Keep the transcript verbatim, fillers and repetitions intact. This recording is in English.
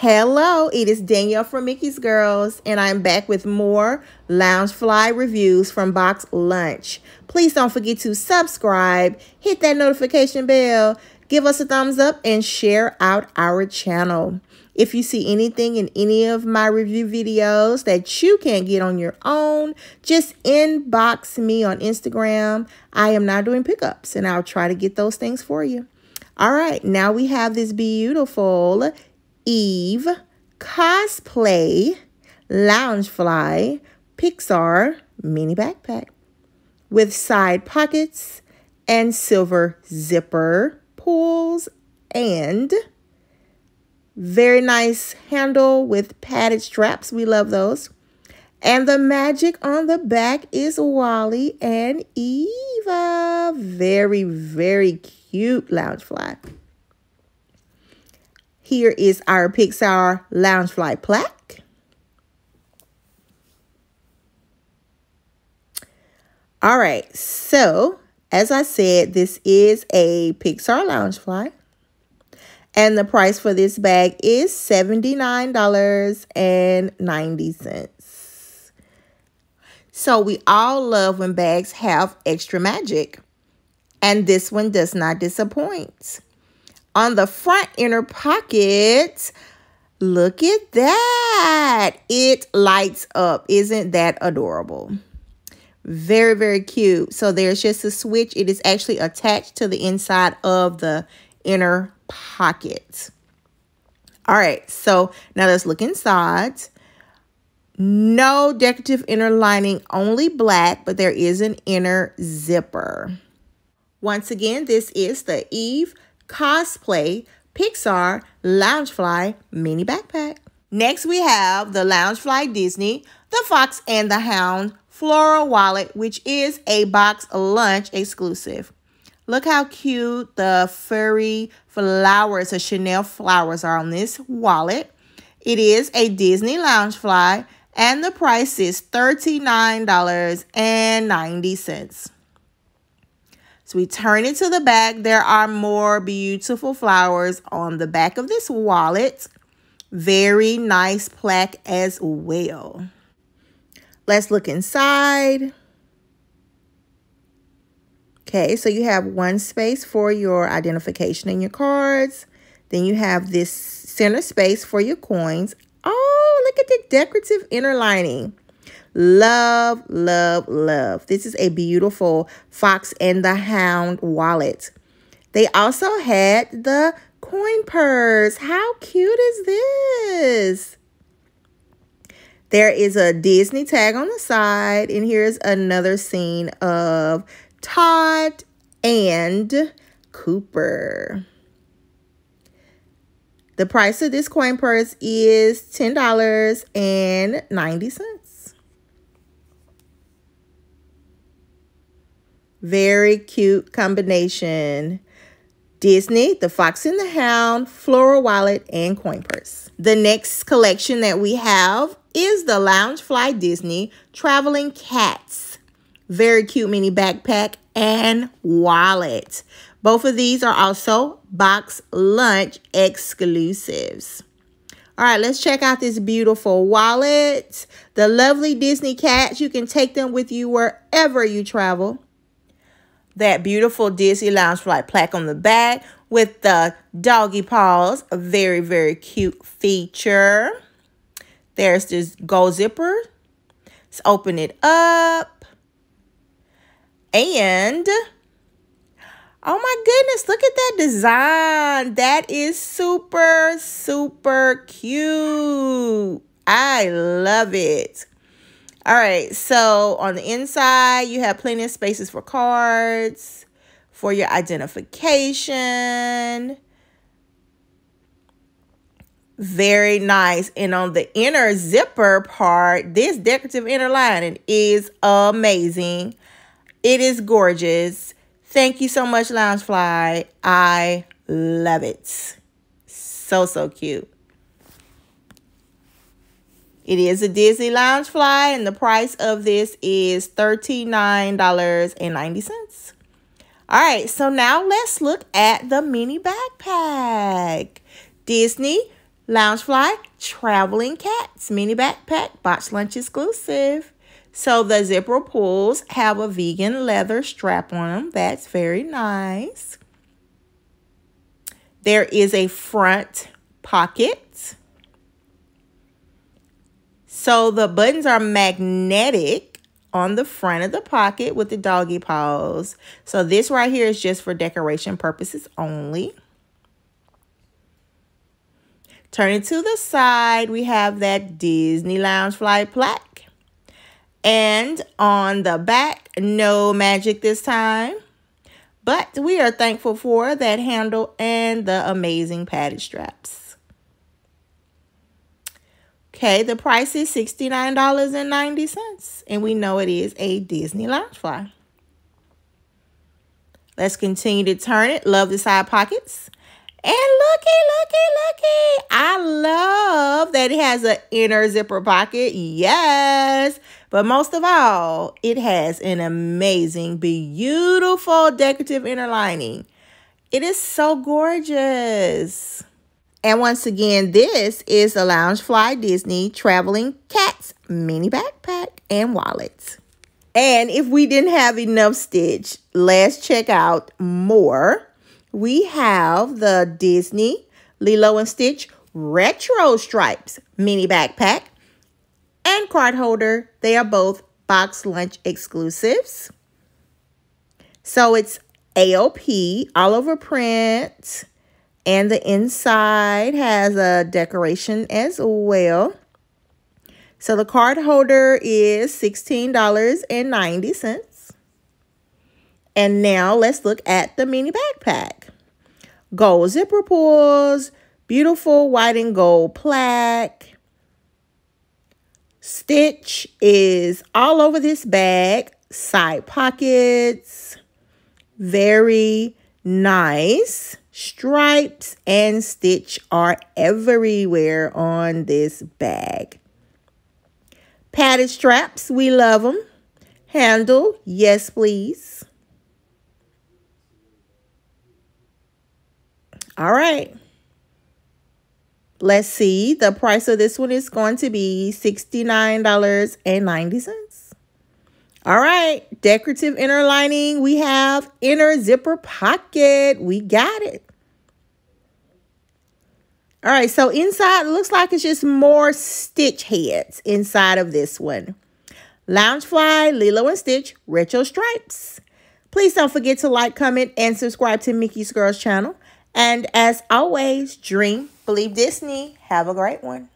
Hello, it is Danielle from Mickey's Girls, and I'm back with more Loungefly reviews from Box Lunch. Please don't forget to subscribe, hit that notification bell, give us a thumbs up, and share out our channel. If you see anything in any of my review videos that you can't get on your own, just inbox me on Instagram. I am now doing pickups, and I'll try to get those things for you. All right, now we have this beautiful Eve cosplay Loungefly Pixar mini backpack with side pockets and silver zipper pulls and very nice handle with padded straps. We love those. And the magic on the back is WALL-E and Eva. Very, very cute Loungefly. Here is our Pixar Loungefly plaque. All right, so as I said, this is a Pixar Loungefly. And the price for this bag is seventy-nine ninety. So we all love when bags have extra magic. And this one does not disappoint. On the front inner pocket, look at that. It lights up. Isn't that adorable? Very, very cute. So there's just a switch. It is actually attached to the inside of the inner pocket. All right. So now let's look inside. No decorative inner lining, only black, but there is an inner zipper. Once again, this is the Eve cosplay Pixar Loungefly mini backpack. Next we have the Loungefly Disney The Fox and the Hound floral wallet, which is a Box Lunch exclusive. Look how cute the furry flowers, the Chanel flowers, are on this wallet. It is a Disney Loungefly and the price is thirty-nine ninety. So we turn it to the back. There are more beautiful flowers on the back of this wallet. Very nice plaque as well. Let's look inside. Okay, so you have one space for your identification and your cards. Then you have this center space for your coins. Oh, look at the decorative inner lining. Love, love, love. This is a beautiful Fox and the Hound wallet. They also had the coin purse. How cute is this? There is a Disney tag on the side. And here's another scene of Todd and Cooper. The price of this coin purse is ten ninety. Very cute combination. Disney, The Fox and the Hound, floral wallet, and coin purse. The next collection that we have is the Loungefly Disney Traveling Cats. Very cute mini backpack and wallet. Both of these are also Box Lunch exclusives. All right, let's check out this beautiful wallet. The lovely Disney cats, you can take them with you wherever you travel. That beautiful Disney Loungefly plaque on the back with the doggy paws. A very, very cute feature. There's this gold zipper. Let's open it up. And, oh my goodness, look at that design. That is super, super cute. I love it. All right, so on the inside, you have plenty of spaces for cards, for your identification. Very nice. And on the inner zipper part, this decorative inner lining is amazing. It is gorgeous. Thank you so much, Loungefly. I love it. So, so cute. It is a Disney Loungefly, and the price of this is thirty-nine ninety. All right, so now let's look at the mini backpack. Disney Loungefly, Traveling Cats, mini backpack, Box Lunch exclusive. So the zipper pulls have a vegan leather strap on them. That's very nice. There is a front pocket. So the buttons are magnetic on the front of the pocket with the doggy paws. So this right here is just for decoration purposes only. Turning to the side, we have that Disney Loungefly plaque. And on the back, no magic this time. But we are thankful for that handle and the amazing padded straps. Okay, the price is sixty-nine ninety, and we know it is a Disney Loungefly. Let's continue to turn it. Love the side pockets. And looky, looky, looky. I love that it has an inner zipper pocket. Yes. But most of all, it has an amazing, beautiful decorative inner lining. It is so gorgeous. And once again, this is the Loungefly Disney Traveling Cats mini backpack and wallet. And if we didn't have enough Stitch, let's check out more. We have the Disney Lilo and Stitch Retro Stripes mini backpack and card holder. They are both Box Lunch exclusives. So it's A O P all over print, and the inside has a decoration as well. So the card holder is sixteen ninety. And now let's look at the mini backpack. Gold zipper pulls, beautiful white and gold plaque. Stitch is all over this bag, side pockets, very nice. Stripes and Stitch are everywhere on this bag. Padded straps, we love them. Handle, yes please. All right, let's see. The price of this one is going to be sixty-nine ninety. All right, decorative inner lining. We have inner zipper pocket. We got it. All right, so inside looks like it's just more Stitch heads inside of this one. Loungefly, Lilo and Stitch, Retro Stripes. Please don't forget to like, comment, and subscribe to Mickey's Girls channel. And as always, dream, believe Disney. Have a great one.